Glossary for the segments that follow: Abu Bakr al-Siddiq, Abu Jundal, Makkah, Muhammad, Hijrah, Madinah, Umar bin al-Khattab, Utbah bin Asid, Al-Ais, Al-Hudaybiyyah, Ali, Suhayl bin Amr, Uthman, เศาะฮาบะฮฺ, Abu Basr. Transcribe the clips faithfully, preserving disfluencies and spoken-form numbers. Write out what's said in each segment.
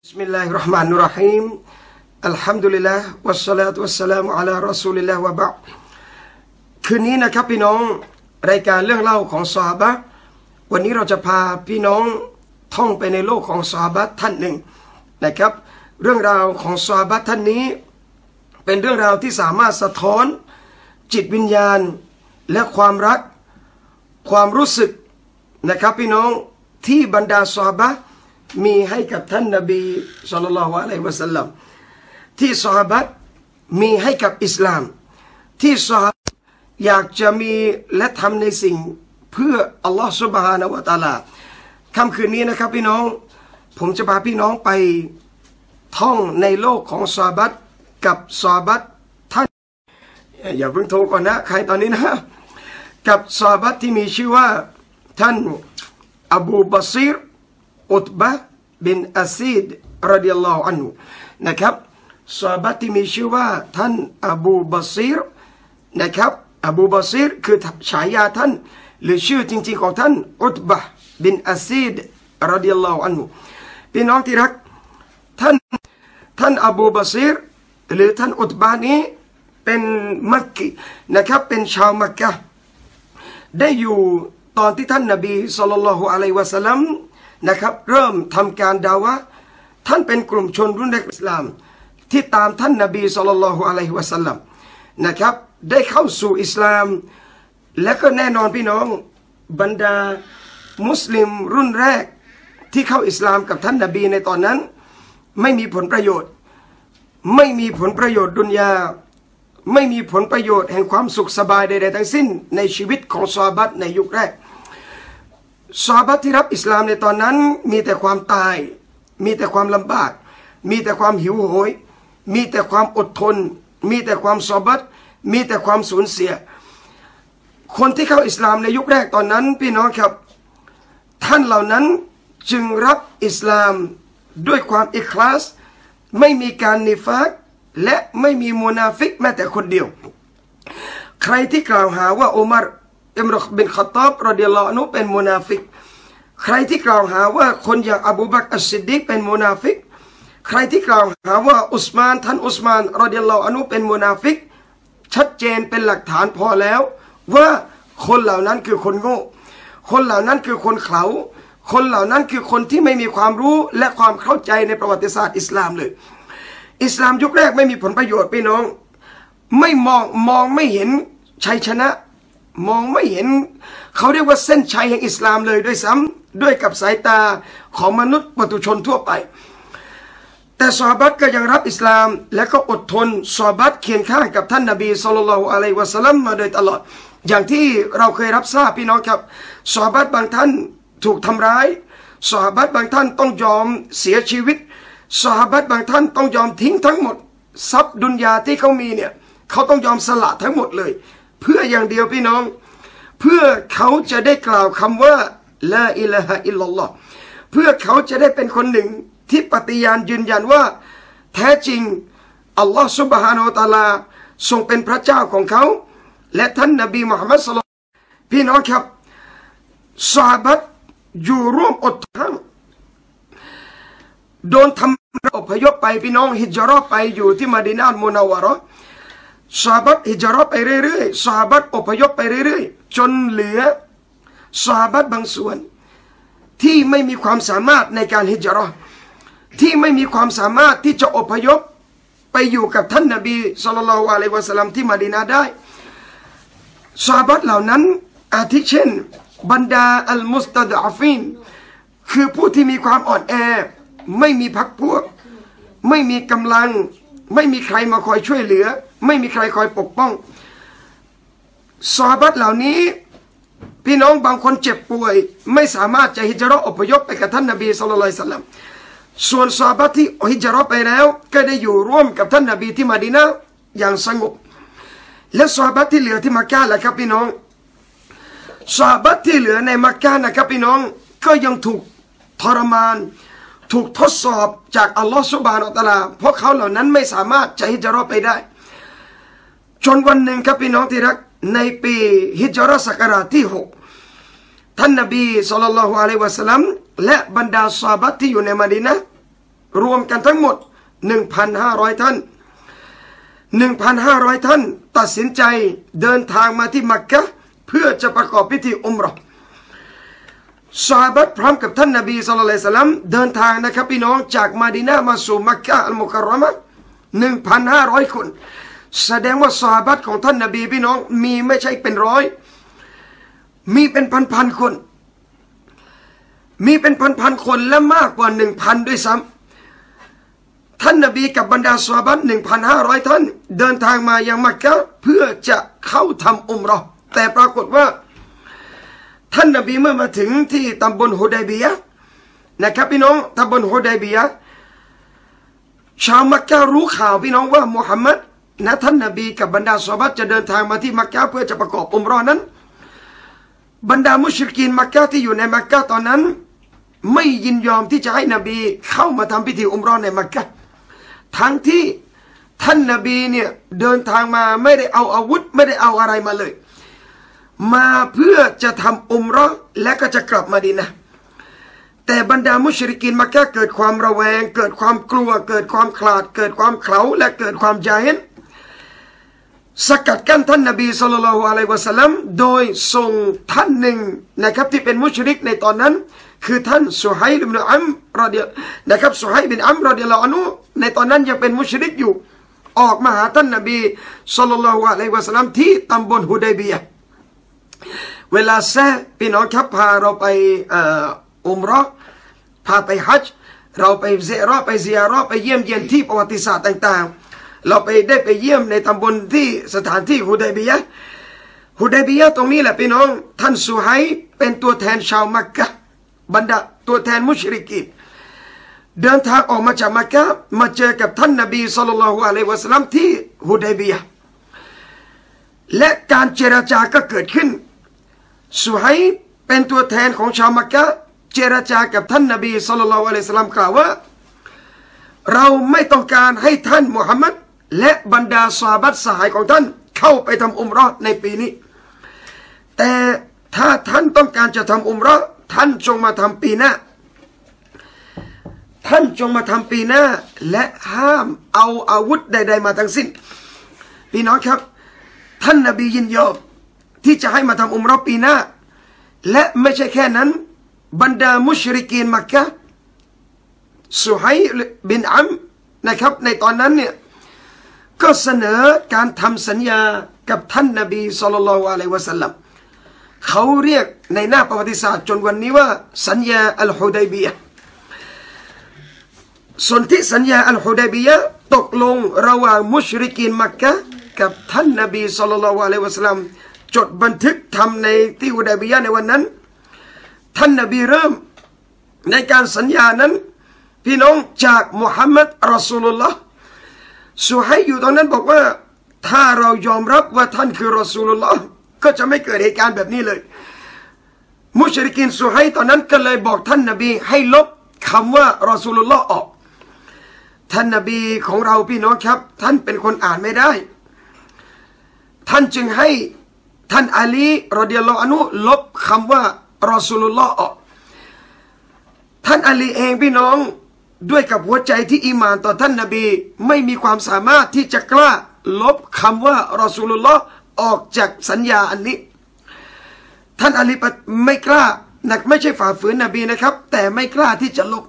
Bismillahirrahmanirrahim. Alhamdulillah wassalatu wassalamu ala rasulillah wa ba'd. คืนนี้นะครับพี่น้องรายการเรื่องเล่าของซอฮาบะห์วันนี้เราจะพาพี่น้องท่องไปในโลกของซอฮาบะห์ท่านหนึ่งนะครับเรื่องราวของซอฮาบะห์ท่านนี้เป็นเรื่องราวที่สามารถสะท้อนจิตวิญญาณและความรักความรู้สึกนะครับพี่น้องที่บรรดาซอฮาบะห์มีให้กับท่านนบีศ็อลลัลลอฮุอะลัยฮิวะซัลลัมที่ซอฮาบะห์มีให้กับอิสลามที่ซอฮาบะห์อยากจะมีและทำในสิ่งเพื่ออัลลอฮฺซุบฮานะฮูวะตะอาลาค่ำคืนนี้นะครับพี่น้องผมจะพาพี่น้องไปท่องในโลกของซอฮาบะห์กับซอฮาบะห์ท่านอย่าเพิ่งโทรก่อนนะใครตอนนี้นะกับซอฮาบะห์ที่มีชื่อว่าท่านอบูบะซีรอุตบะห์บินอาซีดรดิยัลลอฮุอันฮุนะครับซอฮาบะห์ที่มีชื่อว่าท่านอบูบะซีรนะครับอบูบะซีรคือฉายาท่านหรือชื่อจริงๆของท่านอุตบะห์บินอาซีดรดิยัลลอฮุอันฮุพี่น้องที่รักท่านท่านอบูบะซีรหรือท่านอุตบะห์นี้เป็นมักกีนะครับเป็นชาวมักกะห์ได้อยู่ตอนที่ท่านนบีศ็อลลัลลอฮุอะลัยฮิวะซัลลัมนะครับเริ่มทำการดาวะท่านเป็นกลุ่มชนรุ่นแรกอิสลามที่ตามท่านนบีศ็อลลัลลอฮุอะลัยฮิวะซัลลัมนะครับได้เข้าสู่อิสลามและก็แน่นอนพี่น้องบรรดามุสลิมรุ่นแรกที่เข้าอิสลามกับท่านนบีในตอนนั้นไม่มีผลประโยชน์ไม่มีผลประโยชน์ดุนยาไม่มีผลประโยชน์แห่งความสุขสบายใดๆทั้งสิ้นในชีวิตของซอฮาบะห์ในยุคแรกซอฮาบะห์ที่รับอิสลามในตอนนั้นมีแต่ความตายมีแต่ความลำบากมีแต่ความหิวโหยมีแต่ความอดทนมีแต่ความซอฮาบะห์มีแต่ความสูญเสียคนที่เข้าอิสลามในยุคแรกตอนนั้นพี่น้องครับท่านเหล่านั้นจึงรับอิสลามด้วยความอิคลาสไม่มีการนิฟากและไม่มีมุนาฟิกแม้แต่คนเดียวใครที่กล่าวหาว่าอุมัรอิมรุบินคอตอบรอดิยัลลอฮุอันฮุเป็นมุนาฟิกใครที่กล่าวหาว่าคนอย่างอบูบักรอัสซิดดีกเป็นมุนาฟิกใครที่กล่าวหาว่าอุสมานท่านอุสมานรอดิยัลลอฮุอันฮุเป็นมุนาฟิกชัดเจนเป็นหลักฐานพอแล้วว่าคนเหล่านั้นคือคนโง่คนเหล่านั้นคือคนเขลาคนเหล่านั้นคือคนที่ไม่มีความรู้และความเข้าใจในประวัติศาสตร์อิสลามเลยอิสลามยุคแรกไม่มีผลประโยชน์พี่น้องไม่มองมองไม่เห็นชัยชนะมองไม่เห็นเขาเรียกว่าเส้นชัยแห่งอิสลามเลยด้วยซ้ำด้วยกับสายตาของมนุษย์ปุถุชนทั่วไปแต่ซอฮาบะห์ก็ยังรับอิสลามและก็อดทนซอฮาบะห์เคียงข้างกับท่านนบีศ็อลลัลลอฮุอะลัยฮิวะซัลลัมมาโดยตลอดอย่างที่เราเคยรับทราบพี่น้องครับซอฮาบะห์บางท่านถูกทำร้ายซอฮาบะห์บางท่านต้องยอมเสียชีวิตซอฮาบะห์บางท่านต้องยอมทิ้งทั้งหมดทรัพย์ดุนยาที่เขามีเนี่ยเขาต้องยอมสละทั้งหมดเลยเพื่ออย่างเดียวพี่น้องเพื่อเขาจะได้กล่าวคำว่าลาอิลาฮะอิลลัลลอฮ์เพื่อเขาจะได้เป็นคนหนึ่งที่ปฏิญาณยืนยันว่าแท้จริงอัลลอฮ์ซุบฮานะฮูวะตะอาลาทรงเป็นพระเจ้าของเขาและท่านนบีมุฮัมมัดศ็อลลัลลอฮุอะลัยฮิวะซัลลัมพี่น้องครับซอฮาบะห์อยู่ร่วมอดทนโดนทำอพยพไปพี่น้องฮิจเราะห์ไปอยู่ที่มะดีนะฮ์มุนัววะเราะห์ซอฮาบะห์ฮิจเราะห์ไปเรื่อยๆซอฮาบะห์อพยพไปเรื่อยๆจนเหลือซอฮาบะห์บางส่วนที่ไม่มีความสามารถในการฮิจเราะห์ที่ไม่มีความสามารถที่จะอพยพไปอยู่กับท่านนบีศ็อลลัลลอฮุอะลัยฮิวะซัลลัมที่มะดีนะฮ์ได้ซอฮาบะห์เหล่านั้นอาทิเช่นบรรดาอัลมุสตะดอฟีนคือผู้ที่มีความอ่อนแอไม่มีพรรคพวกไม่มีกำลังไม่มีใครมาคอยช่วยเหลือไม่มีใครคอยปกป้องซอฮาบะห์เหล่านี้พี่น้องบางคนเจ็บป่วยไม่สามารถจะฮิจเราะห์อพยพไปกับท่านนบีศ็อลลัลลอฮุอะลัยฮิวะซัลลัมส่วนซอฮาบะห์ที่ฮิจเราะห์ไปแล้วก็ได้อยู่ร่วมกับท่านนบีที่มะดีนะห์อย่างสงบและซอฮาบะห์ที่เหลือที่มักกะห์ล่ะครับพี่น้องซอฮาบะห์ที่เหลือในมักกะห์นะครับพี่น้องก็ยังถูกทรมานถูกทดสอบจากอัลลอฮฺซุบฮานะฮูวะตะอาลาเพราะเขาเหล่านั้นไม่สามารถจะฮิจเราะห์ไปได้จนวันหนึ่งครับพี่น้องที่รักในปีฮิจเราะห์ศักราชที่หกท่านนบีศ็อลลัลลอฮุอะลัยฮิวะซัลลัมและบรรดาซอฮาบะห์ที่อยู่ในมะดีนะฮ์ รวมกันทั้งหมด หนึ่งพันห้าร้อย ท่าน หนึ่งพันห้าร้อย ท่านตัดสินใจเดินทางมาที่มักกะห์เพื่อจะประกอบพิธีอุมเราะห์ซอฮาบะห์พร้อมกับท่านนบีศ็อลลัลลอฮุอะลัยฮิวะซัลลัมเดินทางนะครับพี่น้องจากมะดีนะห์มาสู่มักกะห์อัลมุกัรเราะมะห์ หนึ่งพันห้าร้อย คนแสดงว่าซอฮาบะห์ของท่านนบีพี่น้องมีไม่ใช่เป็นร้อยมีเป็นพันๆคนมีเป็นพันๆคนและมากกว่า หนึ่งพัน ด้วยซ้ำท่านนบีกับบรรดาซอฮาบะห์ หนึ่งพันห้าร้อย ท่านเดินทางมายังมักกะห์เพื่อจะเข้าทำอุมเราะห์แต่ปรากฏว่าท่านนบีเมื่อมาถึงที่ตำบลฮุดัยบียะห์นะครับพี่น้องตำบลฮุดัยบียะห์ชาวมักกะห์รู้ข่าวพี่น้องว่ามุฮัมมัดนะท่านนบีกับบรรดาซอฮาบะห์จะเดินทางมาที่มักกะห์เพื่อจะประกอบอุมเราะห์นั้นบรรดามุชริกีนมักกะห์ที่อยู่ในมักกะห์ตอนนั้นไม่ยินยอมที่จะให้นบีเข้ามาทำพิธีอุมเราะห์ในมักกะห์ทั้งที่ท่านนบีเนี่ยเดินทางมาไม่ได้เอาอาวุธไม่ได้เอาอะไรมาเลยมาเพื่อจะทำอุมเราะห์และก็จะกลับมาดีนะแต่บรรดามุชริกีนมักกะห์เกิดความระแวงเกิดความกลัวเกิดความขลาดเกิดความเขลาและเกิดความญาฮิลสกัดกั้นท่านนบีศ็อลลัลลอฮุอะลัยฮิวะซัลลัมโดยส่งท่านหนึ่งนะครับที่เป็นมุชริกในตอนนั้นคือท่านซุฮัยบินอัมรอฎิยัลนะครับซุฮัยบินอัมรอฎิยัลลอฮุอันฮุในตอนนั้นยังเป็นมุชริกอยู่ออกมาหาท่านนบีศ็อลลัลลอฮุอะลัยฮิวะซัลลัมที่ตำบลฮุดัยบียะห์เวลาแซ่พี่น้องครับพาเราไปอุมเราะห์พาไปฮัจญ์เราไปเซาะห์ไปซิยาเราะห์ไปเยี่ยมเยียนที่ประวัติศาสตร์ต่างๆเราไปได้ไปเยี่ยมในตำบลที่สถานที่ฮุดัยบียะห์ฮุดัยบียะห์ตรงนี้แหละพี่น้องท่านซุฮัยเป็นตัวแทนชาวมักกะห์บรรดาตัวแทนมุชริกีนเดินทางออกมาจากมักกะห์มาเจอกับท่านนบีศ็อลลัลลอฮุอะลัยฮิวะซัลลัมที่ฮุดัยบียะห์และการเจรจาก็เกิดขึ้นซุฮัยเป็นตัวแทนของชาวมักกะห์เจรจากับท่านนบีศ็อลลัลลอฮุอะลัยฮิวะซัลลัมกล่าวว่าเราไม่ต้องการให้ท่านมุฮัมมัดและบรรดาซอฮาบะห์สหายของท่านเข้าไปทำอุมเราะห์ในปีนี้แต่ถ้าท่านต้องการจะทำอุมเราะห์ท่านจงมาทำปีหน้าท่านจงมาทำปีหน้าและห้ามเอาอาวุธใดๆมาทั้งสิ้นพี่น้องครับท่านนบียินยอมที่จะให้มาทำอุมเราะห์ปีหน้าและไม่ใช่แค่นั้นบรรดามุชริกีนมักกะห์ซุฮัยบินอัมนะครับในตอนนั้นเนี่ยก็เสนอการทำสัญญากับท่านนบีศ็อลลัลลอฮุอะลัยฮิวะซัลลัมเขาเรียกในหน้าประวัติศาสตร์จนวันนี้ว่าสัญญาอัลฮุดัยบียะห์สนธิสัญญาอัลฮุดัยบียะห์ตกลงระหว่างมุชริกีนมักกะห์กับท่านนบีศ็อลลัลลอฮุอะลัยฮิวะซัลลัมจดบันทึกทำในที่ฮุดัยบียะห์ในวันนั้นท่านนบีเริ่มในการสัญญานั้นพี่น้องจากมุฮัมมัดรอซูลุลลอฮ์ซุฮัยอยู่ตอนนั้นบอกว่าถ้าเรายอมรับว่าท่านคือรอซูลุลลอฮ์ก็จะไม่เกิดเหตุการณ์แบบนี้เลยมุชริกีนซุฮัยตอนนั้นก็เลยบอกท่านนบีให้ลบคำว่ารอซูลุลลอฮ์ออกท่านนบีของเราพี่น้องครับท่านเป็นคนอ่านไม่ได้ท่านจึงให้ท่านอาลีรอฎิยัลลอฮุอันฮุลบคำว่ารอซูลุลลอฮ์ออกท่านอาลีเองพี่น้องด้วยกับหัวใจที่อีหม่านต่อท่านนบีไม่มีความสามารถที่จะกล้าลบคำว่ารอซูลุลลอฮ์ออกจากสัญญาอันนี้ท่านอาลีไม่กล้าหนักไม่ใช่ฝ่าฝืนนบีนะครับแต่ไม่กล้าที่จะลบ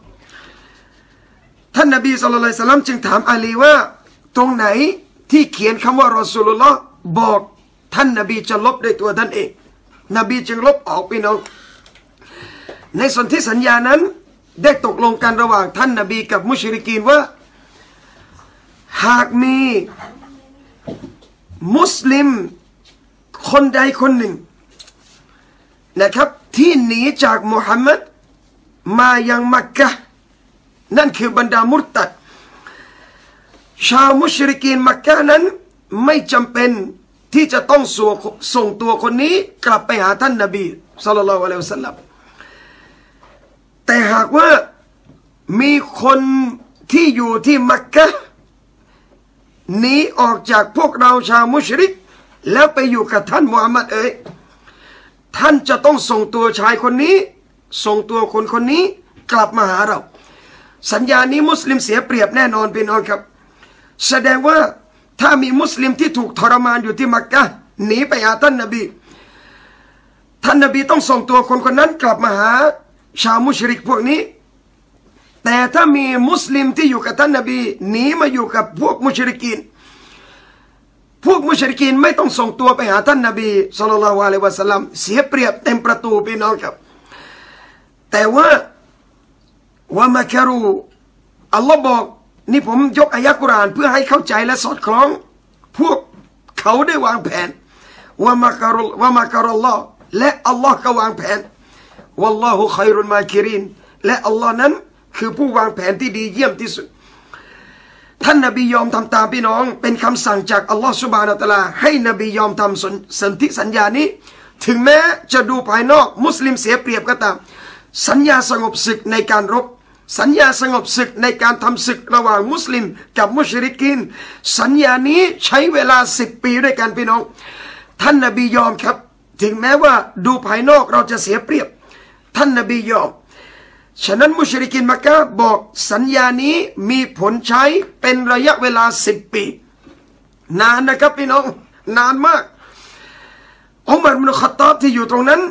ท่านนบีศ็อลลัลลอฮุอะลัยฮิวะซัลลัมจึงถามอาลีว่าตรงไหนที่เขียนคำว่ารอซูลุลลอฮ์บอกท่านนบีจะลบด้วยตัวท่านเองนบีจึงลบออกพี่น้องในสนธิสัญญานั้นได้ตกลงกันระหว่างท่านนบีกับมุชริกีนว่าหากมีมุสลิมคนใดคนหนึ่งนะครับที่หนีจากมุฮัมมัดมายังมักกะห์นั่นคือบรรดามุรตัดชาวมุชริกีนมักกะห์นั้นไม่จำเป็นที่จะต้องส่งตัวคนนี้กลับไปหาท่านนบีศ็อลลัลลอฮุอะลัยฮิวะซัลลัมแต่หากว่ามีคนที่อยู่ที่มักกะห์หนีออกจากพวกเราชาวมุชริกแล้วไปอยู่กับท่านมุฮัมมัดเอ๋ยท่านจะต้องส่งตัวชายคนนี้ส่งตัวคนคนนี้กลับมาหาเรา สัญญานี้มุสลิมเสียเปรียบแน่นอนพี่น้องครับแสดงว่าถ้ามีมุสลิมที่ถูกทรมานอยู่ที่มักกะห์หนีไปหาท่านนบีท่านนบีต้องส่งตัวคนคนนั้นกลับมาหาชาวมุชริกพวกนี้แต่ถ้ามีมุสลิมที่อยู่กับท่านนบีหนีมาอยู่กับพวกมุชริกีนพวกมุชริกีนไม่ต้องส่งตัวไปหาท่านนบีศ็อลลัลลอฮุอะลัยฮิวะซัลลัมเสียเปรียบเต็มประตูพี่น้องครับแต่ว่าวะมะกะรูอัลลอฮ์บอกนี่ผมยกอายะกุรอานเพื่อให้เข้าใจและสอดคล้องพวกเขาได้วางแผนวะมะกะรุวะมะกะรุลลอฮ์และอัลลอฮ์ก็วางแผนวัลลอฮุค็อยรุลมาคิรินและอัลลอฮ์นั้นคือผู้วางแผนที่ดีเยี่ยมที่สุดท่านนบียอมทำตามพี่น้องเป็นคำสั่งจากอัลลอฮ์ซุบฮานะฮูวะตะอาลาให้นบียอมทำสนธิสัญญานี้ถึงแม้จะดูภายนอกมุสลิมเสียเปรียบก็ตามสัญญาสงบศึกในการรบสัญญาสงบศึกในการทำศึกระหว่างมุสลิมกับมุชริกีนสัญญานี้ใช้เวลาสิบปีด้วยกันพี่น้องท่านนบียอมครับถึงแม้ว่าดูภายนอกเราจะเสียเปรียบท่านนบียอมฉะนั้นมุชริกินมักกะฮ์บอกสัญญานี้มีผลใช้เป็นระยะเวลาสิบปีนานนะครับพี่น้องนานมากอุมัร บิน ค็อฏฏอบที่อยู่ตรงนั้น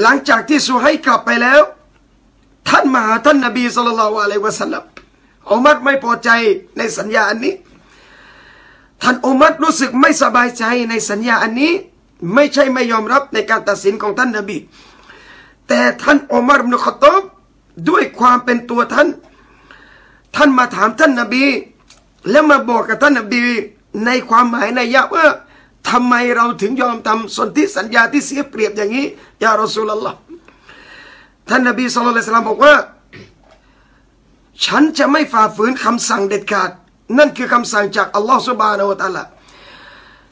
หลังจากที่ซูไฮกลับไปแล้วท่านมาหาท่านนบีศ็อลลัลลอฮุอะลัยฮิวะซัลลัมอุมัรไม่พอใจในสัญญาอันนี้ท่านอุมัรรู้สึกไม่สบายใจในสัญญาอันนี้ไม่ใช่ไม่ยอมรับในการตัดสินของท่านนบีแต่ท่านอุมัร บิน ค็อฏฏอบด้วยความเป็นตัวท่านท่านมาถามท่านนบีและมาบอกกับท่านนบีในความหมายในยะว่าทำไมเราถึงยอมทำสนธิสัญญาที่เสียเปรียบอย่างนี้ยารอซูลุลลอฮ์ท่านนบีศ็อลลัลลอฮุอะลัยฮิวะซัลลัมบอกว่าฉันจะไม่ฝ่าฝืนคำสั่งเด็ดขาดนั่นคือคำสั่งจากอัลลอฮ์ซุบฮานะฮูวะตะอาลา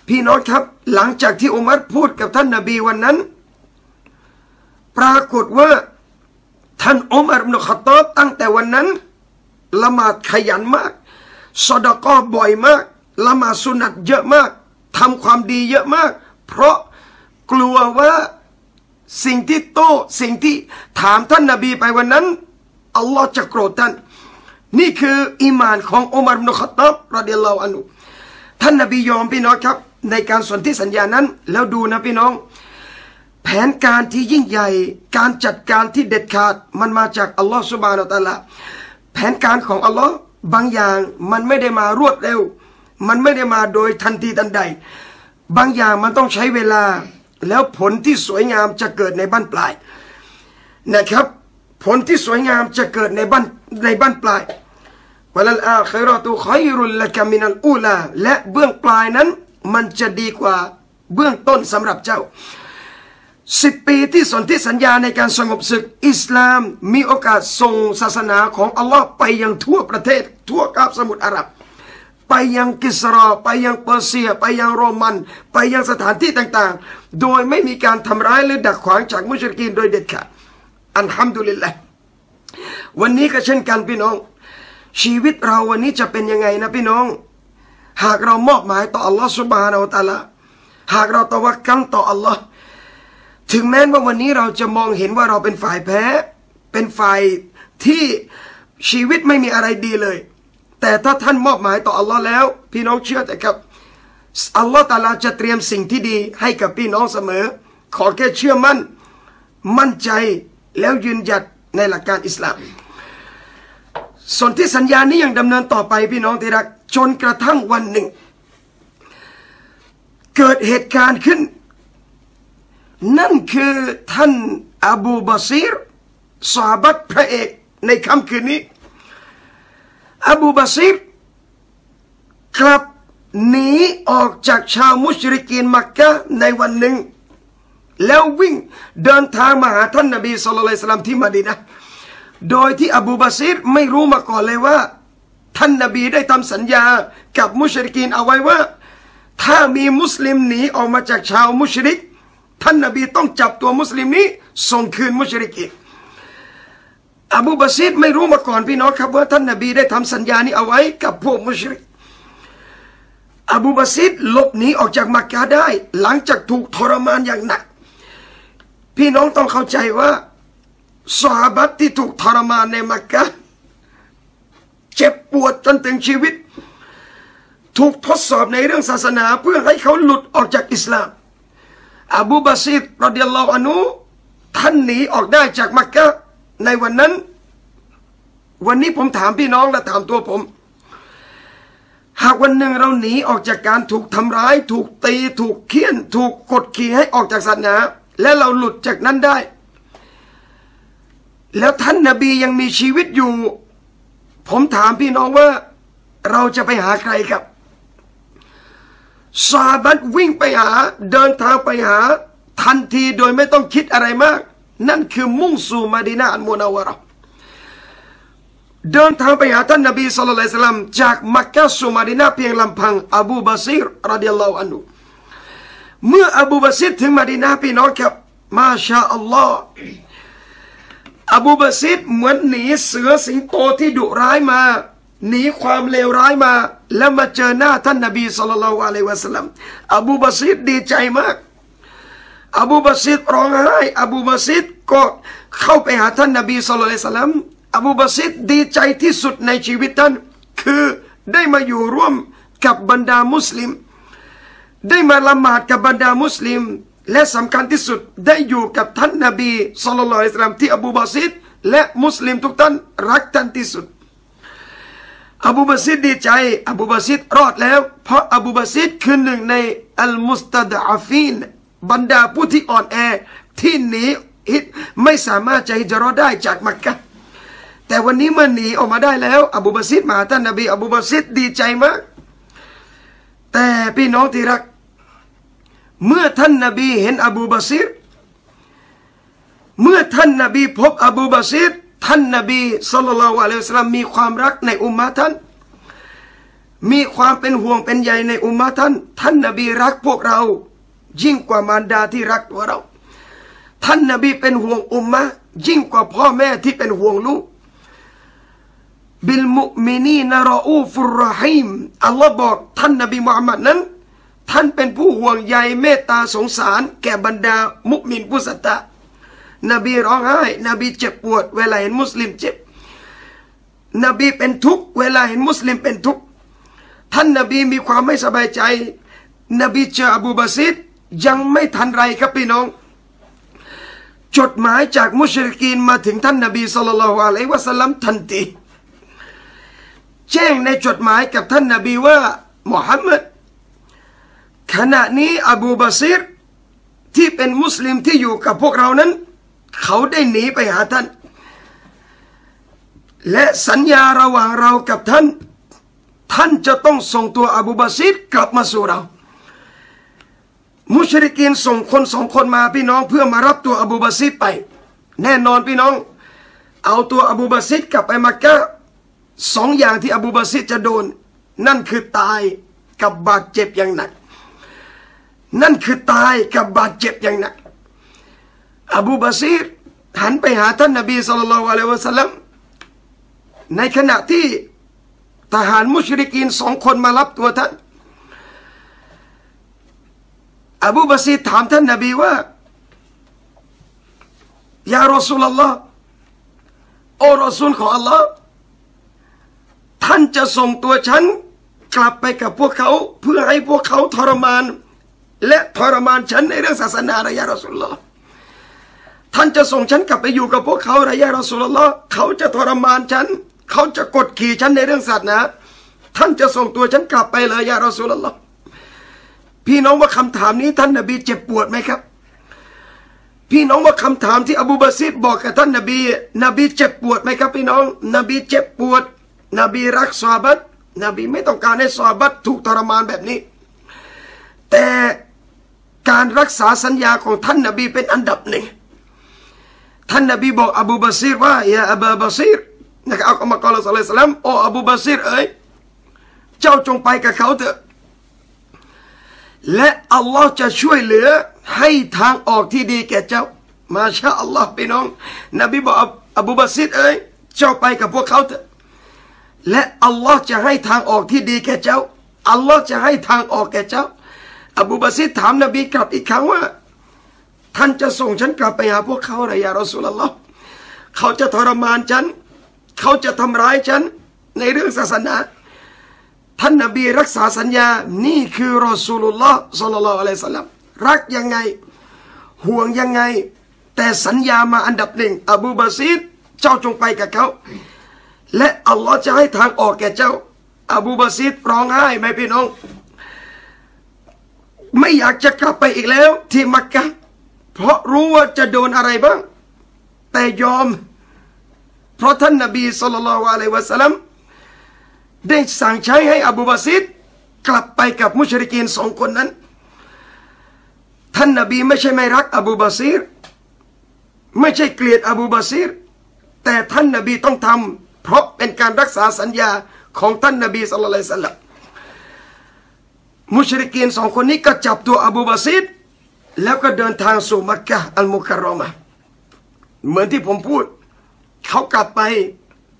พี่น้องครับหลังจากที่อุมัรพูดกับท่านนบีวันนั้นปรากฏว่าท่านอุมัร บิน ค็อฏฏอบตั้งแต่วันนั้นละหมาดขยันมากซอดะกอฮ์บ่อยมากละหมาดสุนัตเยอะมากทำความดีเยอะมากเพราะกลัวว่าสิ่งที่โต้สิ่งที่ถามท่านนบีไปวันนั้นอัลลอฮ์จะโกรธท่านนี่คืออีมานของอุมัร บิน ค็อฏฏอบรอฎิยัลลอฮุอันฮุท่านนบียอมพี่น้องครับในการสนธิสัญญานั้นแล้วดูนะพี่น้องแผนการที่ยิ่งใหญ่การจัดการที่เด็ดขาดมันมาจากอัลลอฮ์ซุบฮานะฮูวะตะอาลาแผนการของอัลลอฮ์บางอย่างมันไม่ได้มารวดเร็วมันไม่ได้มาโดยทันทีทันใดบางอย่างมันต้องใช้เวลาแล้วผลที่สวยงามจะเกิดในบั้นปลายนะครับผลที่สวยงามจะเกิดในบั้นในบั้นปลายวะลัลอาคิเราะตุค็อยรุลละกะมินัลอูลาและเบื้องปลายนั้นมันจะดีกว่าเบื้องต้นสำหรับเจ้าสิบปีที่สนธิสัญญาในการสงบศึกอิสลามมีโอกาสส่งศาสนาของอัลลอฮ์ไปยังทั่วประเทศทั่วคาบสมุทรอาหรับไปยังกิสราไปยังเปอร์เซียไปยังโรมันไปยังสถานที่ต่างๆโดยไม่มีการทำร้ายหรือดักขวางจากมุชริกีนโดยเด็ดขาดอัลฮัมดุลิลละห์วันนี้ก็เช่นกันพี่น้องชีวิตเราวันนี้จะเป็นยังไงนะพี่น้องหากเรามอบหมายต่ออัลลอฮ์ซุบฮานะฮูวะตะอาลาหากเราตะวักกัลต่ออัลลอฮ์ถึงแม้ว่าวันนี้เราจะมองเห็นว่าเราเป็นฝ่ายแพ้เป็นฝ่ายที่ชีวิตไม่มีอะไรดีเลยแต่ถ้าท่านมอบหมายต่ออัลลอฮ์แล้วพี่น้องเชื่อแต่ครับอัลลอฮ์ตะอาลาจะเตรียมสิ่งที่ดีให้กับพี่น้องเสมอขอแค่เชื่อมั่นมั่นใจแล้วยืนหยัดในหลักการอิสลามส่วนที่สัญญานี้ยังดำเนินต่อไปพี่น้องที่รักจนกระทั่งวันหนึ่งเกิดเหตุการณ์ขึ้นนั่นคือท่านอบูบาซีรซอฮาบะห์พระเอกในค่ำคืนนี้อบูบาซีรกลับหนีออกจากชาวมุชริกีนมักกะฮ์ในวันหนึ่งแล้ววิ่งเดินทางมาหาท่านนบีศ็อลลัลลอฮุอะลัยฮิวะซัลลัมที่มะดีนะห์โดยที่อบูบาซีรไม่รู้มาก่อนเลยว่าท่านนบีได้ทำสัญญากับมุชริกีนเอาไว้ว่าถ้ามีมุสลิมหนีออกมาจากชาวมุชริกท่านนบีต้องจับตัวมุสลิมนี้ส่งคืนมุชริกีนอบูบาซีรไม่รู้มาก่อนพี่น้องครับว่าท่านนบีได้ทำสัญญานี้เอาไว้กับพวกมุชริกอบูบาซีรหลบหนีออกจากมักกะฮ์ได้หลังจากถูกทรมานอย่างหนักพี่น้องต้องเข้าใจว่าซอฮาบะห์ที่ถูกทรมานในมักกะฮ์ วชจนถึงชีวิตถูกทดสอบในเรื่องศาสนาเพื่อให้เขาหลุดออกจากอิสลามอบูบาซิร รอฎิยัลลอฮุอันฮุท่านหนีออกได้จากมักกะห์ในวันนั้นวันนี้ผมถามพี่น้องและถามตัวผมหากวันหนึ่งเราหนีออกจากการถูกทำร้ายถูกตีถูกเฆี่ยนถูกกดขี่ให้ออกจากศาสนาและเราหลุดจากนั้นได้แล้วท่านนบียังมีชีวิตอยู่ผมถามพี่น้องว่าเราจะไปหาใครครับซอฮาบะห์วิ่งไปหาเดินทางไปหาทันทีโดยไม่ต้องคิดอะไรมากนั่นคือมุ่งสู่มะดีนะห์อัลมุนาววะเราะห์เดินทางไปหาท่านนบีศ็อลลัลลอฮุอะลัยฮิวะซัลลัมจากมักกะฮ์สู่มะดีนะห์เพียงลำพังอบูบาซิร รอฎิยัลลอฮุอันฮุเมื่ออบูบาซิรถึงมะดีนะห์พี่น้องครับมาชาอัลลอฮ์อบูบาซิรเหมือนหนีเสือสิงโตที่ดุร้ายมาหนีความเลวร้ายมาแล้วมาเจอหน้าท่านนบีศ็อลลัลลอฮุอะลัยฮิวะซัลลัมอบูบาซิรดีใจมากอบูบาซิรร้องไห้อบูบาซิรก็เข้าไปหาท่านนบีศ็อลลัลลอฮุอะลัยฮิวะซัลลัมอบูบาซิรดีใจที่สุดในชีวิตท่านคือได้มาอยู่ร่วมกับบรรดามุสลิมได้มาละหมาดกับบรรดามุสลิมและสำคัญที่สุดได้อยู่กับท่านนบีศ็อลลัลลอฮุอะลัยฮิวะซัลลัมที่อบูบาซิรและมุสลิมทุกท่านรักท่านที่สุดอบูบาซิรดีใจอบูบาซิรรอดแล้วเพราะอบูบาซิรคือหนึ่งในอัลมุสตะดอฟีนบรรดาผู้ที่อ่อนแอที่หนีไม่สามารถจะฮิจเราะห์ได้จากมักกะห์แต่วันนี้เมื่อหนีออกมาได้แล้วอบูบาซิรมาท่านนบีอบูบาซิรดีใจมากแต่พี่น้องที่รักเมื่อท่านนบีเห็นอบูบาซิรเมื่อท่านนบีพบอบูบาซิรท่านนบีศ็อลลัลลอฮุอะลัยฮิวะซัลลัมมีความรักในอุมมะห์ท่านมีความเป็นห่วงเป็นใยในอุมมะห์ท่านท่านนบีรักพวกเรายิ่งกว่ามารดาที่รักตัวเราท่านนบีเป็นห่วงอุมมะห์ยิ่งกว่าพ่อแม่ที่เป็นห่วงลูกบิลมุมินีนะรออูฟุรเราะฮีมอัลลอฮ์บอกท่านนบีมุฮัมมัดนั้นท่านเป็นผู้ห่วงใยเมตตาสงสารแก่บรรดามุมินผู้ศรัทธานบีร้องไห้นบีเจ็บปวดเวลาเห็นมุสลิมเจ็บนบีเป็นทุกข์เวลาเห็นมุสลิมเป็นทุกข์ท่านนบีมีความไม่สบายใจนบีเจออบูบาซิรยังไม่ทันไรครับพี่น้องจดหมายจากมุชริกีนมาถึงท่านนบีศ็อลลัลลอฮุอะลัยฮิวะซัลลัมทันทีแจ้งในจดหมายกับท่านนบีว่ามุฮัมมัดขณะนี้อบูบาซิรที่เป็นมุสลิมที่อยู่กับพวกเรานั้นเขาได้หนีไปหาท่านและสัญญาระหว่างเรากับท่านท่านจะต้องส่งตัวอบูบาซิรกลับมาสู่เรามุชริกีนส่งคนสองคนมาพี่น้องเพื่อมารับตัวอบูบาซิรไปแน่นอนพี่น้องเอาตัวอบูบาซิรกลับไปมักกะห์สองอย่างที่อบูบาซิรจะโดนนั่นคือตายกับบาดเจ็บอย่างหนักนั่นคือตายกับบาดเจ็บอย่างหนักอบูบาซิรหันไปหาท่านนบีศ็อลลัลลอฮุอะลัยฮิวะซัลลัมในขณะที่ทหารมุชริกีนสองคนมารับตัวท่านอบูบาซิรถามท่านนบีว่ายารอซูลุลลอฮ์โอ้รอซูลของอัลลอฮ์ท่านจะส่งตัวฉันกลับไปกับพวกเขาเพื่อให้พวกเขาทรมานและทรมานฉันในเรื่องศาสนาระยะรอซูลุลลอฮ์ท่านจะส่งฉันกลับไปอยู่กับพวกเขาระยะรอซูลุลลอฮ์เขาจะทรมานฉันเขาจะกดขี่ฉันในเรื่องศาสนาท่านจะส่งตัวฉันกลับไปเลยยารอซูลุลลอฮ์พี่น้องว่าคำถามนี้ท่านนบีเจ็บปวดไหมครับพี่น้องว่าคำถามที่อบูบาซิรบอกกับท่านนบีนบีเจ็บปวดไหมครับพี่น้องนบีเจ็บปวดนบีรักซอฮาบะห์นบีไม่ต้องการให้ซอฮาบะห์ถูกทรมานแบบนี้แต่การรักษาสัญญาของท่านนบีเป็นอันดับหนึ่งท่านนบีบอกอบูบาซิรว่ายาอบูบาซิรนะครับอัลกุรอานศ็อลลัลลอฮุอะลัยฮิวะซัลลัมโอ้อบูบาซิรเอ๋ยเจ้าจงไปกับเขาเถอะและอัลลอฮ์จะช่วยเหลือให้ทางออกที่ดีแก่เจ้ามาชาอัลลอฮ์พี่น้องนบีบอกอบูบาซิรเอ๋ยเจ้าไปกับพวกเขาเถอะและอัลลอฮ์จะให้ทางออกที่ดีแก่เจ้าอัลลอฮ์จะให้ทางออกแก่เจ้าอบูบาซิรถามนบีกลับอีกครั้งว่าท่านจะส่งฉันกลับไปหาพวกเขาหรือยารอซูลุลลอฮ์เขาจะทรมานฉันเขาจะทำร้ายฉัน ในเรื่องศาสนาท่านนบีรักษาสัญญานี่คือรอซูลุลลอฮ์ศ็อลลัลลอฮุอะลัยฮิวะซัลลัมรักยังไงห่วงยังไงแต่สัญญามาอันดับหนึ่งอบูบาซิดเจ้าจงไปกับเขาและอัลลอฮ์จะให้ทางออกแก่เจ้าอบูบาซิดร้องไห้ไหมพี่น้องไม่อยากจะกลับไปอีกแล้วที่มักกะเพราะรู้ว่าจะโดนอะไรบ้างแต่ยอมเพราะท่านนบีศ็อลลัลลอฮุอะลัยฮิวะซัลลัมได้สั่งใช้ให้อบูบาซิดกลับไปกับมุชริกีนสองคนนั้นท่านนบีไม่ใช่ไม่รักอบูบาซิรไม่ใช่เกลียดอบูบาซิรแต่ท่านนบีต้องทำเพราะเป็นการรักษาสัญญาของท่านนบีศ็อลลัลลอฮุอะลัยฮิวะซัลลัมมุชริกีนสองคนนี้ก็จับตัวอบูบาซิรแล้วก็เดินทางสู่มักกะอัลมุคัรรอมะห์เหมือนที่ผมพูดเขากลับไป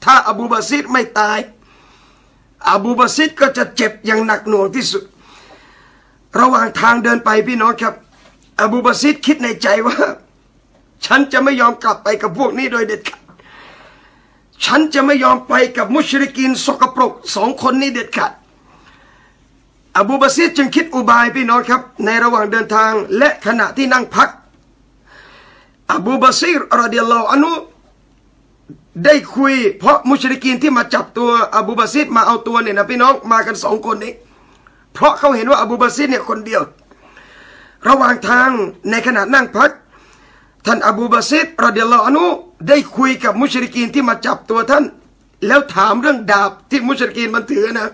ถ้าอบูบาซิรไม่ตายอบูบาซิรก็จะเจ็บอย่างหนักหน่วงที่สุดระหว่างทางเดินไปพี่น้องครับอบูบาซิรคิดในใจว่าฉันจะไม่ยอมกลับไปกับพวกนี้โดยเด็ดขาดฉันจะไม่ยอมไปกับมุชริกีนสกปรกสองคนนี้เด็ดขาดอบูบาซิรจึงคิดอุบายพี่น้องครับในระหว่างเดินทางและขณะที่นั่งพักอบูบาซิรรอฎิยัลลอฮุอันฮุได้คุยเพราะมุชริกีนที่มาจับตัวอบูบาซิรมาเอาตัวเนี่ยนะพี่น้องมากันสองคนนี้เพราะเขาเห็นว่าอบูบาซิรเนี่ยคนเดียวระหว่างทางในขณะนั่งพักท่านอบูบาซิรรอฎิยัลลอฮุอันฮุได้คุยกับมุชริกีนที่มาจับตัวท่านแล้วถามเรื่องดาบที่มุชริกีนมันถือนะ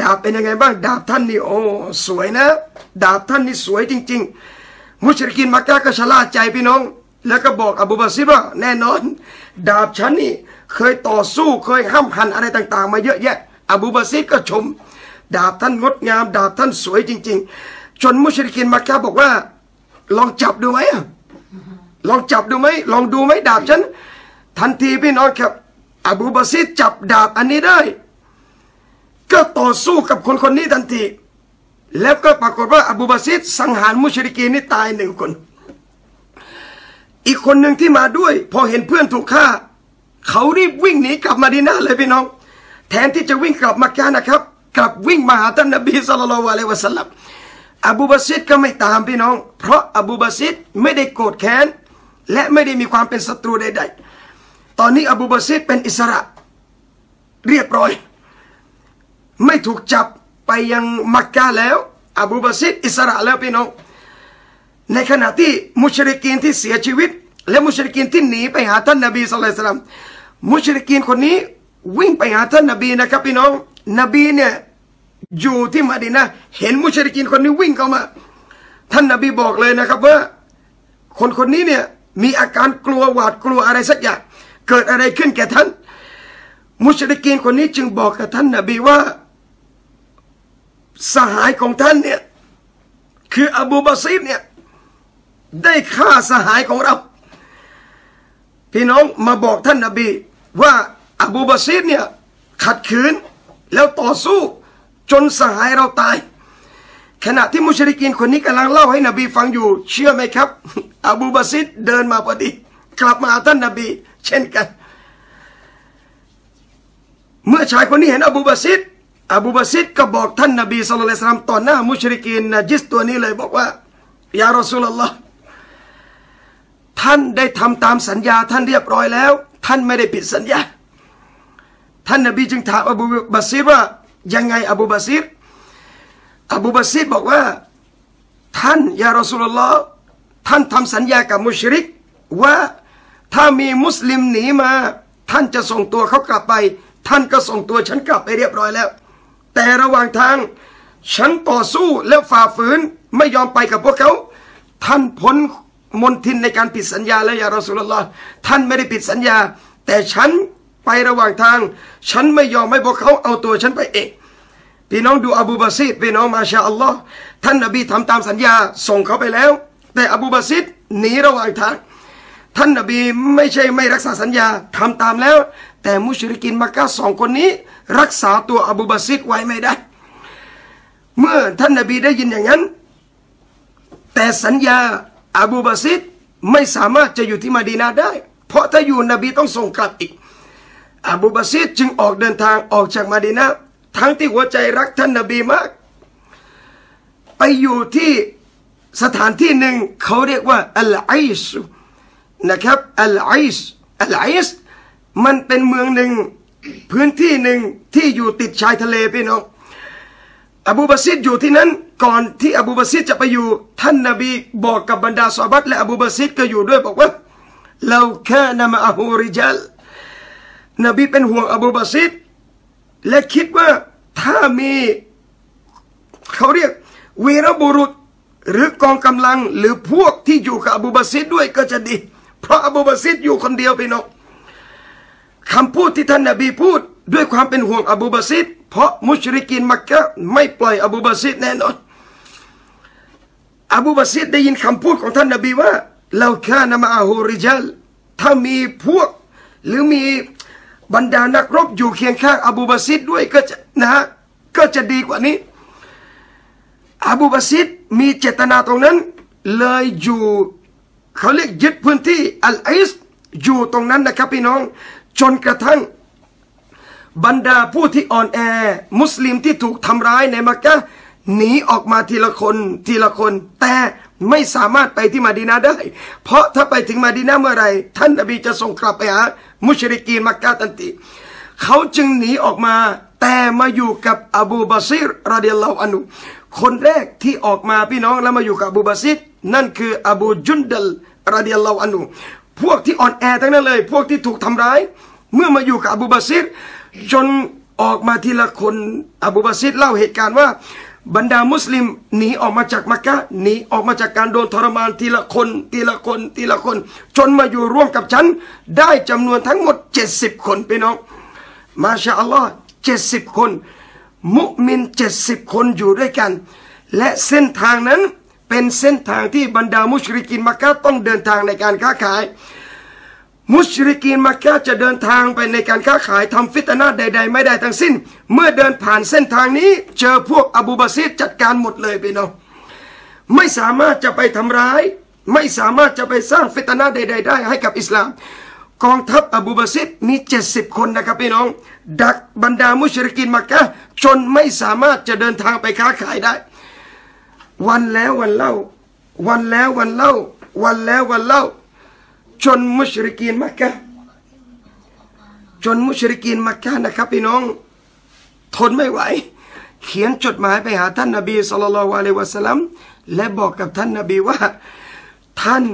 ดาบเป็นยังไงบ้างดาบท่านนี่โอ้สวยนะดาบท่านนี่สวยจริงๆมุชริกีนมักกะฮ์ก็ชะล่าใจพี่น้องแล้วก็บอกอบูบาซิรว่าแน่นอนดาบฉันนี่เคยต่อสู้เคยห้ำหันอะไรต่างๆมาเยอะแยะอบูบาซิรก็ชมดาบท่านงดงามดาบท่านสวยจริงๆจนมุชริกีนมักกะฮ์บอกว่าลองจับดูไหมลองจับดูไหมลองดูไหมดาบฉันทันทีพี่น้องครับอบูบาซิรจับดาบอันนี้ได้ก็ต่อสู้กับคนคนนี้ทันทีแล้วก็ปรากฏว่าอบูบาซิรสังหารมุชริกีนนี่ตายหนึ่งคนอีกคนหนึ่งที่มาด้วยพอเห็นเพื่อนถูกฆ่าเขารีบวิ่งหนีกลับมาดีน่าเลยพี่น้องแทนที่จะวิ่งกลับมักกะฮ์นะครับกลับวิ่งมาหาท่านนบีศ็อลลัลลอฮุอะลัยฮิวะซัลลัมอบูบาซิรก็ไม่ตามพี่น้องเพราะอบูบาซิรไม่ได้โกรธแค้นและไม่ได้มีความเป็นศัตรูใดๆตอนนี้อบูบาซิรเป็นอิสระเรียบร้อยไม่ถูกจับไปยังมักกะฮ์แล้วอบูบาซิรอิสระแล้วพี่น้องในขณะที่มุชริกีนที่เสียชีวิตและมุชริกีนที่หนีไปหาท่านนบีศ็อลลัลลอฮุอะลัยฮิวะซัลลัมมุชริกีนคนนี้วิ่งไปหาท่านนบีนะครับพี่น้องนบีเนี่ยอยู่ที่มะดีนะห์เห็นมุชริกีนคนนี้วิ่งเข้ามาท่านนบีบอกเลยนะครับว่าคนคนนี้เนี่ยมีอาการกลัวหวาดกลัวอะไรสักอย่างเกิดอะไรขึ้นแก่ท่านมุชริกีนคนนี้จึงบอกกับท่านนบีว่าสหายของท่านเนี่ยคืออบูบาซิรเนี่ยได้ฆ่าสหายของเราพี่น้องมาบอกท่านนบีว่าอบูบาซิรเนี่ยขัดขืนแล้วต่อสู้จนสหายเราตายขณะที่มุชริกีนคนนี้กำลังเล่าให้นบีฟังอยู่เชื่อไหมครับอบูบาซิรเดินมาพอดีกลับมาหาท่านนบีเช่นกันเมื่อชายคนนี้เห็นอบูบาซิรอบูบาซิรก็บอกท่านนบีศ็อลลัลลอฮุอะลัยฮิวะซัลลัมต่อหน้ามุชริกีนนะจิสตัวนี้เลยบอกว่ายารอซูลุลลอฮ์ท่านได้ทำตามสัญญาท่านเรียบร้อยแล้วท่านไม่ได้ผิดสัญญาท่านนบีจึงถามอบูบาซิรว่ายังไงอบูบาซิรอบูบาซิรบอกว่าท่านยารอซูลุลลอฮ์ท่านทำสัญญากับมุชริกว่าถ้ามีมุสลิมหนีมาท่านจะส่งตัวเขากลับไปท่านก็ส่งตัวฉันกลับไปเรียบร้อยแล้วแต่ระหว่างทางฉันต่อสู้และฝ่าฝืนไม่ยอมไปกับพวกเขาท่านพ้นมนทินในการผิดสัญญาแล้วยารอซูลุลลอฮ์ท่านไม่ได้ผิดสัญญาแต่ฉันไประหว่างทางฉันไม่ยอมให้พวกเขาเอาตัวฉันไปเองพี่น้องดูอบูบาซิรพี่น้องมาชาอัลลอฮ์ท่านนบีทำตามสัญญาส่งเขาไปแล้วแต่อบูบาซิรหนีระหว่างทางท่านนบีไม่ใช่ไม่รักษาสัญญาทำตามแล้วแต่มุชริกีนมักกะฮ์สองคนนี้รักษาตัวอบูบาซิรไว้ไม่ได้เมื่อท่านนบีได้ยินอย่างนั้นแต่สัญญาอบูบาซิรไม่สามารถจะอยู่ที่มะดีนะห์ได้เพราะถ้าอยู่นบีต้องส่งกลับอีก อับูบาซิดจึงออกเดินทางออกจากมะดีนะห์ทั้งที่หัวใจรักท่านนบีมากไปอยู่ที่สถานที่หนึ่งเขาเรียกว่าอัลไอซนะครับอัลไอซอัลไอซมันเป็นเมืองหนึ่งพื้นที่หนึ่งที่อยู่ติดชายทะเลพี่น้องอบูบาซิดอยู่ที่นั้นก่อนที่อบูบาซิดจะไปอยู่ท่านนบีบอกกับบรรดาซอฮาบะห์และอบูบาซิดก็อยู่ด้วยบอกว่าเราแค่นำมาอูริจัลนบีเป็นห่วงอบูบาซิดและคิดว่าถ้ามีเขาเรียกวีรบุรุษหรือกองกำลังหรือพวกที่อยู่กับอบูบาซิดด้วยก็จะดีเพราะอบูบาซิดอยู่คนเดียวพี่น้องคำพูดที่ท่านนบีพูดด้วยความเป็นห่วงอบูบาซิดเพราะมุชริกีนมักกะฮ์ไม่ปล่อยอบูบาซิดแน่นอนอบูบาซิดได้ยินคำพูดของท่านนบีว่าเราแค่นำมาอาหูริจัลถ้ามีพวกหรือมีบรรดานักรบอยู่เคียงข้างอบูบาซิดด้วยก็จะนะฮะก็จะดีกว่านี้อบูบาซิดมีเจตนาตรงนั้นเลยอยู่เขาเรียกยึดพื้นที่อัลไอซอยู่ตรงนั้นนะครับพี่น้องจนกระทั่งบรรดาผู้ที่อ่อนแอมุสลิมที่ถูกทำร้ายในมักกะฮ์หนีออกมาทีละคนทีละคนแต่ไม่สามารถไปที่มะดีนะห์ได้เพราะถ้าไปถึงมะดีนะห์เมื่อไรท่านนบีจะส่งกลับไปหามุชริกีนมักกะฮ์ทันทีเขาจึงหนีออกมาแต่มาอยู่กับอบูบาซิรรอฎิยัลลอฮุอันฮุคนแรกที่ออกมาพี่น้องแล้วมาอยู่กับอบูบาซิดนั่นคืออบูจุนดัลรอฎิยัลลอฮุอันฮุพวกที่อ่อนแอทั้งนั้นเลยพวกที่ถูกทำร้ายเมื่อมาอยู่กับอบูบาซิดจนออกมาทีละคนอบูบาซิดเล่าเหตุการณ์ว่าบรรดามุสลิมหนีออกมาจากมักกะฮ์หนีออกมาจากการโดนทรมานทีละคนทีละคนทีละคนจนมาอยู่ร่วมกับฉันได้จำนวนทั้งหมดเจ็ดสิบคนพี่น้องมาชาอัลลอฮ์เจ็ดสิบคนมุมินเจ็ดสิบคนอยู่ด้วยกันและเส้นทางนั้นเป็นเส้นทางที่บรรดามุชริกีนมักกะฮ์ต้องเดินทางในการค้าขายมุชริกีนมักกะฮ์จะเดินทางไปในการค้าขายทำฟิตนะห์ใดๆไม่ได้ทั้งสิ้นเมื่อเดินผ่านเส้นทางนี้เจอพวกอบูบาซิดจัดการหมดเลยพี่น้องไม่สามารถจะไปทำร้ายไม่สามารถจะไปสร้างฟิตนะห์ใดๆได้ให้กับอิสลามกองทัพอบูบาซิดมีเจ็ดสิบคนนะครับพี่น้องดักบรรดามุชริกีนมักกะฮ์จนไม่สามารถจะเดินทางไปค้าขายได้วันแล้ววันเล่าวันแล้ววันเล่าวันแล้ววันเล่าจนมุชริกีนมักกะฮ์จนมุชริกีนมักกะฮ์นะครับพี่น้องทนไม่ไหวเขียนจดหมายไปหาท่านนบีศ็อลลัลลอฮุอะลัยฮิวะซัลลัมและบอกกับท่านนบีว่าท่าน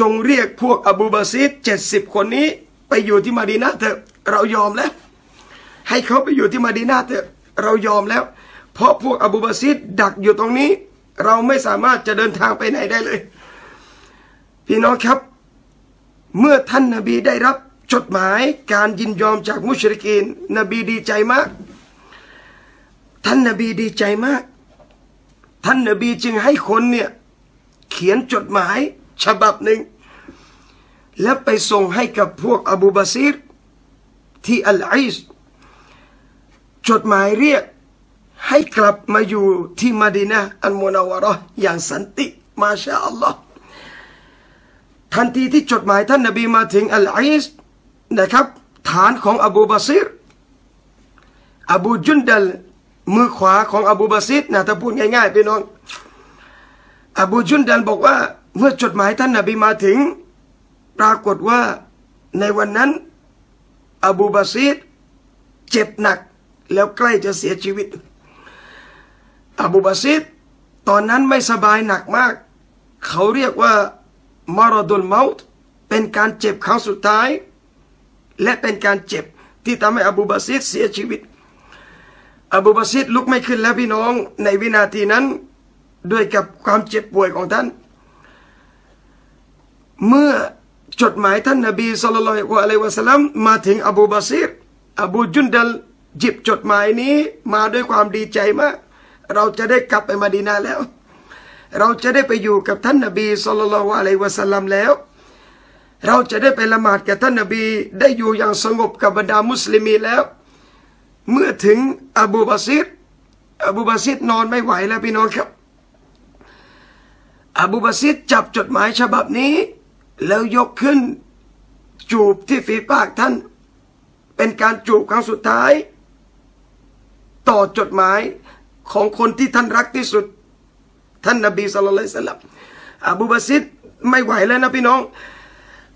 จงเรียกพวกอบูบาซิดเจ็ดสิบคนนี้ไปอยู่ที่มะดีนะห์เถอะเรายอมแล้วให้เขาไปอยู่ที่มะดีนะห์เถอะเรายอมแล้วเพราะพวกอบูบาซิดดักอยู่ตรงนี้เราไม่สามารถจะเดินทางไปไหนได้เลยพี่น้องครับเมื่อท่านนบีได้รับจดหมายการยินยอมจากมุชริกีนนบีดีใจมากท่านนบีดีใจมากท่านนบีจึงให้คนเนี่ยเขียนจดหมายฉบับหนึ่งและไปส่งให้กับพวกอบูบาซิรที่อัลไอซจดหมายเรียกให้กลับมาอยู่ที่มะดีนะห์อัลมุนัววะเราะห์อย่างสันติมาชาอัลลอฮ์ทันทีที่จดหมายท่านนบีมาถึงอัลไอซนะครับฐานของอบูบาซิรอบูจุนดัลมือขวาของอบูบาซิรนะถ้าพูดง่ายๆพี่น้องอบูจุนดัลบอกว่าเมื่อจดหมายท่านนบีมาถึงปรากฏว่าในวันนั้นอบูบาซิดเจ็บหนักแล้วใกล้จะเสียชีวิตอบูบาซิดตอนนั้นไม่สบายหนักมากเขาเรียกว่ามารดุลเมาต์เป็นการเจ็บครั้งสุดท้ายและเป็นการเจ็บที่ทำให้อบูบาซิดเสียชีวิตอบูบาซิดลุกไม่ขึ้นแล้วพี่น้องในวินาทีนั้นด้วยกับความเจ็บป่วยของท่านเมื่อจดหมายท่านนบีศ็อลลัลลอฮุอะลัยฮิวะซัลลัมมาถึงอบูบาซิรอบูจุนดัลหยิบจดหมายนี้มาด้วยความดีใจมากเราจะได้กลับไปมะดีนะห์แล้วเราจะได้ไปอยู่กับท่านนบีศ็อลลัลลอฮุอะลัยฮิวะซัลลัมแล้วเราจะได้ไปละหมาดกับท่านนบีได้อยู่อย่างสงบกับบรรดามุสลิมีแล้วเมื่อถึงอบูบาซิรอบูบาซิรนอนไม่ไหวแล้วพี่น้องครับอบูบาซิรจับจดหมายฉบับนี้แล้วยกขึ้นจูบที่ฝีปากท่าน เป็นการจูบครั้งสุดท้ายต่อจดหมายของคนที่ท่านรักที่สุดท่านนบีศ็อลลัลลอฮุอะลัยฮิวะซัลลัมอบูบักรไม่ไหวแล้วนะพี่น้อง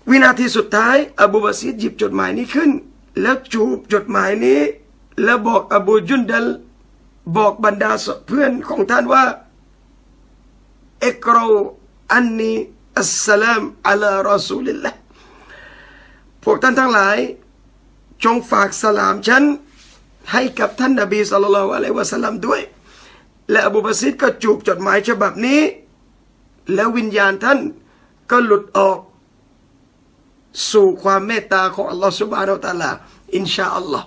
วินาทีสุดท้ายอบูบักรหยิบจดหมายนี้ขึ้นแล้วจูบจดหมายนี้แล้วบอกอบูจุนดัลบอกบรรดาเพื่อนของท่านว่าอิกรออันนีอัสสลามอะลารอซูลิลลาห์พวกท่านทั้งหลายจงฝากสลามฉันให้กับท่านนบีศ็อลลัลลอฮุอะลัยฮิวะซัลลัมด้วยและอบูบักรก็จูบจดหมายฉบับนี้แล้ววิญญาณท่านก็หลุดออกสู่ความเมตตาของอัลลอฮฺซุบฮานะฮูวะตะอาลาอินชาอัลลอฮฺ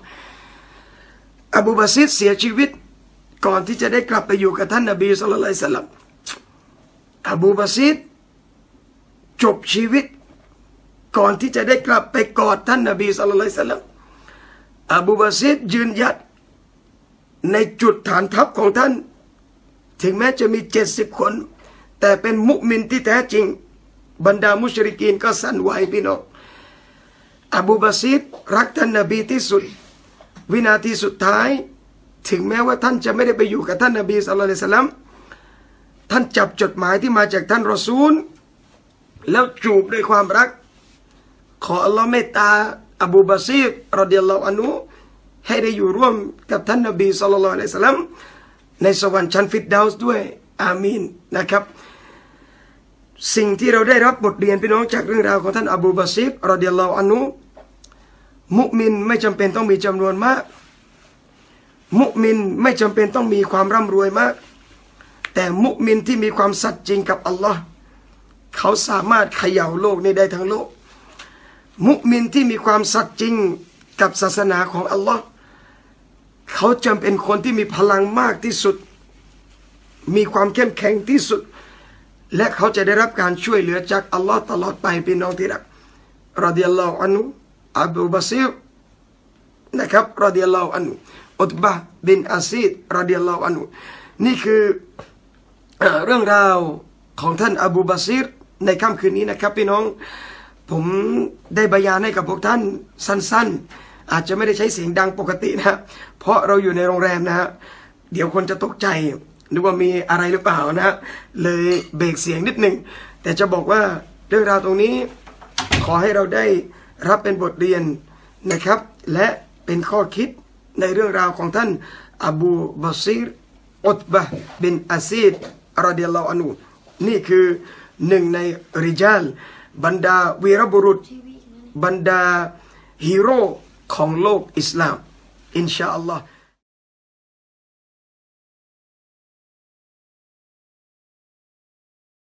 อบูบักรเสียชีวิตก่อนที่จะได้กลับไปอยู่กับท่านนบีศ็อลลัลลอฮุอะลัยฮิวะซัลลัมอบูบักรจบชีวิตก่อนที่จะได้กลับไปกอดท่านนบีศ็อลลัลลอฮุอะลัยฮิวะซัลลัมอบูบักรยืนหยัดในจุดฐานทัพของท่านถึงแม้จะมีเจ็ดสิบคนแต่เป็นมุมินที่แท้จริงบรรดามุชริกีนก็สั่นไหวพี่น้องอบูบักรรักท่านนบีที่สุดวินาทีสุดท้ายถึงแม้ว่าท่านจะไม่ได้ไปอยู่กับท่านนบีศ็อลลัลลอฮุอะลัยฮิวะซัลลัมท่านจับจดหมายที่มาจากท่านรอซูลแล้วจูบด้วยความรักขออัลลอฮ์เมตตาอบูบักรรอฎิยัลลอฮุอันฮุให้ได้อยู่ร่วมกับท่านนบีศ็อลลัลลอฮุอะลัยฮิวะซัลลัมในสวรรค์ชั้นฟิรดาวส์ด้วยอามีนนะครับสิ่งที่เราได้รับบทเรียนพี่น้องจากเรื่องราวของท่านอบูบักรรอฎิยัลลอฮุอันฮุมุมินไม่จำเป็นต้องมีจำนวนมากมุมินไม่จำเป็นต้องมีความร่ำรวยมากแต่มุมินที่มีความสัตย์จริงกับอัลลอฮ์เขาสามารถเขย่าโลกนี้ได้ทั้งโลกมุมินที่มีความสัตย์จริงกับศาสนาของอัลลอฮ์เขาจำเป็นคนที่มีพลังมากที่สุดมีความเข้มแข็งที่สุดและเขาจะได้รับการช่วยเหลือจากอัลลอฮ์ตลอดไปพี่น้องที่รักรอฎิยัลลอฮุอันฮุอบูบักรนะครับรอฎิยัลลอฮุอันฮุอุตบะห์บินอาซีดรอฎิยัลลอฮุอันฮุนี่คือเรื่องราวของท่านอบูบักรในค่ำคืนนี้นะครับพี่น้องผมได้บรรยายให้กับพวกท่านสั้นๆอาจจะไม่ได้ใช้เสียงดังปกตินะเพราะเราอยู่ในโรงแรมนะฮะเดี๋ยวคนจะตกใจนึกว่ามีอะไรหรือเปล่านะเลยเบรกเสียงนิดหนึ่งแต่จะบอกว่าเรื่องราวตรงนี้ขอให้เราได้รับเป็นบทเรียนนะครับและเป็นข้อคิดในเรื่องราวของท่านอบูบักรอุตบะห์บินอาซีดรอฎิยัลลอฮุอันฮุนี่คือหนึ่งในริญาลบรรดาวีรบุรุษบรรดาฮีโร่ของโลกอิสลามอินชาอัลลอฮ์